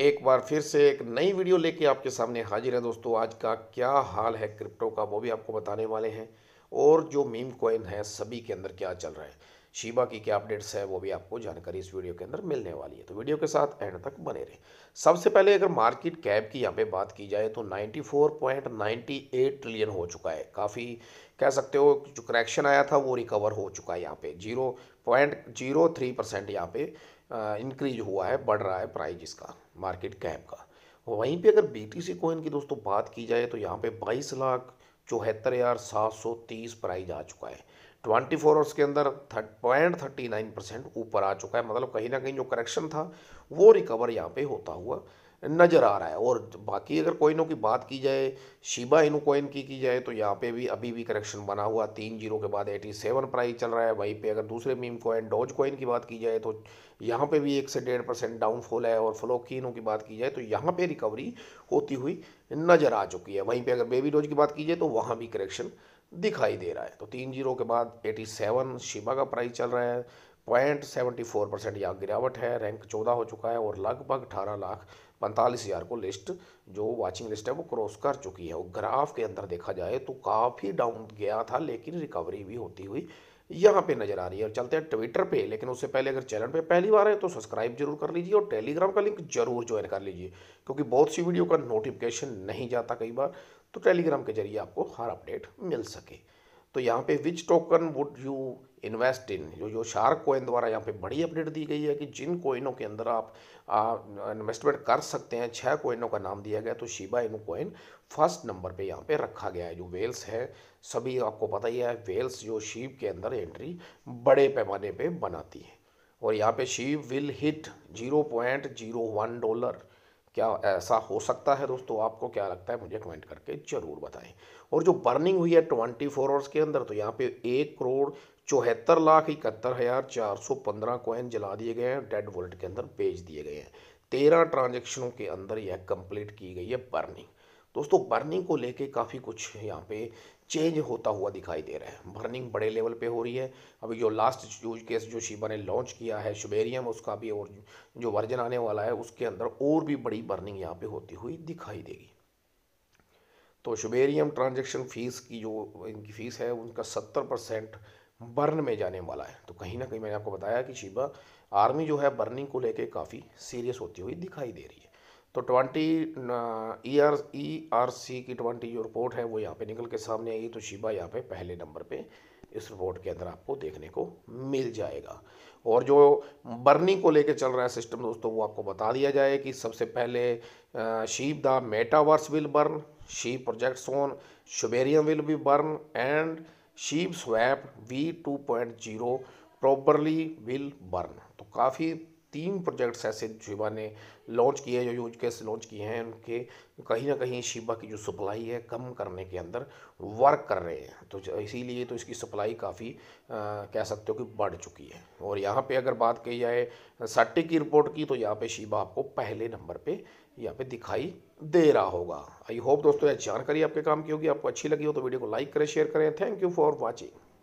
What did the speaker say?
एक बार फिर से एक नई वीडियो लेके आपके सामने हाजिर है दोस्तों। आज का क्या हाल है क्रिप्टो का वो भी आपको बताने वाले हैं, और जो मीम कॉइन है सभी के अंदर क्या चल रहा है, शिबा की क्या अपडेट्स है वो भी आपको जानकारी इस वीडियो के अंदर मिलने वाली है। तो वीडियो के साथ एंड तक बने रहे। सबसे पहले अगर मार्केट कैप की यहाँ पे बात की जाए तो 94.98 ट्रिलियन हो चुका है। काफ़ी कह सकते हो जो करेक्शन आया था वो रिकवर हो चुका है। यहाँ पे 0.03% यहाँ पे इंक्रीज हुआ है, बढ़ रहा है प्राइज इसका मार्केट कैप का। वहीं पे अगर BTC कॉइन की दोस्तों बात की जाए तो यहाँ पे 22,74,730 प्राइज आ चुका है। 24 आवर्स के अंदर 0.39% ऊपर आ चुका है। मतलब कहीं ना कहीं जो करेक्शन था वो रिकवर यहाँ पे होता हुआ नज़र आ रहा है। और बाकी अगर कोइनों की बात की जाए, शिबा इनू कोइन की जाए तो यहाँ पे भी अभी भी करेक्शन बना हुआ, 30 के बाद 87 प्राइस चल रहा है। वहीं पे अगर दूसरे मीम कोइन डोज कोइन की बात की जाए तो यहाँ पे भी 1 से 1.5% डाउनफॉल है। और फ्लोकी इनू की बात की जाए तो यहाँ पे रिकवरी होती हुई नज़र आ चुकी है। वहीं पर अगर बेबी डोज की बात की जाए तो वहाँ भी करेक्शन दिखाई दे रहा है। तो 30 के बाद 87 शिबा का प्राइस चल रहा है। 0.74% यहाँ गिरावट है, रैंक 14 हो चुका है और लगभग 18,45,000 को लिस्ट जो वाचिंग लिस्ट है वो क्रॉस कर चुकी है। और ग्राफ के अंदर देखा जाए तो काफ़ी डाउन गया था लेकिन रिकवरी भी होती हुई यहाँ पे नज़र आ रही है। और चलते हैं ट्विटर पे, लेकिन उससे पहले अगर चैनल पे पहली बार है तो सब्सक्राइब जरूर कर लीजिए और टेलीग्राम का लिंक जरूर ज्वाइन कर लीजिए, क्योंकि बहुत सी वीडियो का नोटिफिकेशन नहीं जाता कई बार, तो टेलीग्राम के जरिए आपको हर अपडेट मिल सके। तो यहाँ पे which token would you invest in, जो शार्क कोइन द्वारा यहाँ पे बड़ी अपडेट दी गई है कि जिन कोइनों के अंदर आप इन्वेस्टमेंट कर सकते हैं, 6 कोइनों का नाम दिया गया। तो Shiba Inu coin first number पे यहाँ पे रखा गया है। जो वेल्स है सभी आपको पता ही है, वेल्स जो शीव के अंदर एंट्री बड़े पैमाने पे बनाती है। और यहाँ पे शीव विल हिट $0.01, क्या ऐसा हो सकता है दोस्तों? आपको क्या लगता है मुझे कमेंट करके ज़रूर बताएं। और जो बर्निंग हुई है 24 आवर्स के अंदर तो यहाँ पे 1,74,71,415 कोइन जला दिए गए हैं, डेड वॉलेट के अंदर भेज दिए गए हैं। 13 ट्रांजेक्शनों के अंदर यह कंप्लीट की गई है बर्निंग। दोस्तों बर्निंग को लेके काफ़ी कुछ यहाँ पे चेंज होता हुआ दिखाई दे रहा है। बर्निंग बड़े लेवल पे हो रही है। अभी जो लास्ट यूज केस जो शिबा ने लॉन्च किया है शिबेरियम, उसका भी और जो वर्जन आने वाला है उसके अंदर और भी बड़ी बर्निंग यहाँ पे होती हुई दिखाई देगी। तो शिबेरियम ट्रांजेक्शन फीस की जो इनकी फीस है उनका 70% बर्न में जाने वाला है। तो कहीं ना कहीं मैंने आपको बताया कि शिबा आर्मी जो है बर्निंग को लेके काफ़ी सीरियस होती हुई दिखाई दे रही है। तो 20 ERC की 20 जो रिपोर्ट है वो यहाँ पे निकल के सामने आई तो शिबा यहाँ पे पहले नंबर पे इस रिपोर्ट के अंदर आपको देखने को मिल जाएगा। और जो बर्निंग को लेके चल रहा है सिस्टम दोस्तों वो आपको बता दिया जाए कि सबसे पहले Shib the metaverse will burn, Shib projects on Shibarium will be burn and Shib swap V2.0 properly will burn. तो काफ़ी 3 प्रोजेक्ट्स ऐसे शिबा ने लॉन्च किए हैं, जो यूज केस लॉन्च किए हैं उनके कहीं ना कहीं शिबा की जो सप्लाई है कम करने के अंदर वर्क कर रहे हैं। तो इसीलिए तो इसकी सप्लाई काफ़ी कह सकते हो कि बढ़ चुकी है। और यहाँ पे अगर बात की जाए सट्टे की रिपोर्ट की तो यहाँ पे शिबा आपको पहले नंबर पे यहाँ पे दिखाई दे रहा होगा। आई होप दोस्तों यह जानकारी आपके काम की होगी। आपको अच्छी लगी हो तो वीडियो को लाइक करें, शेयर करें। Thank you for watching.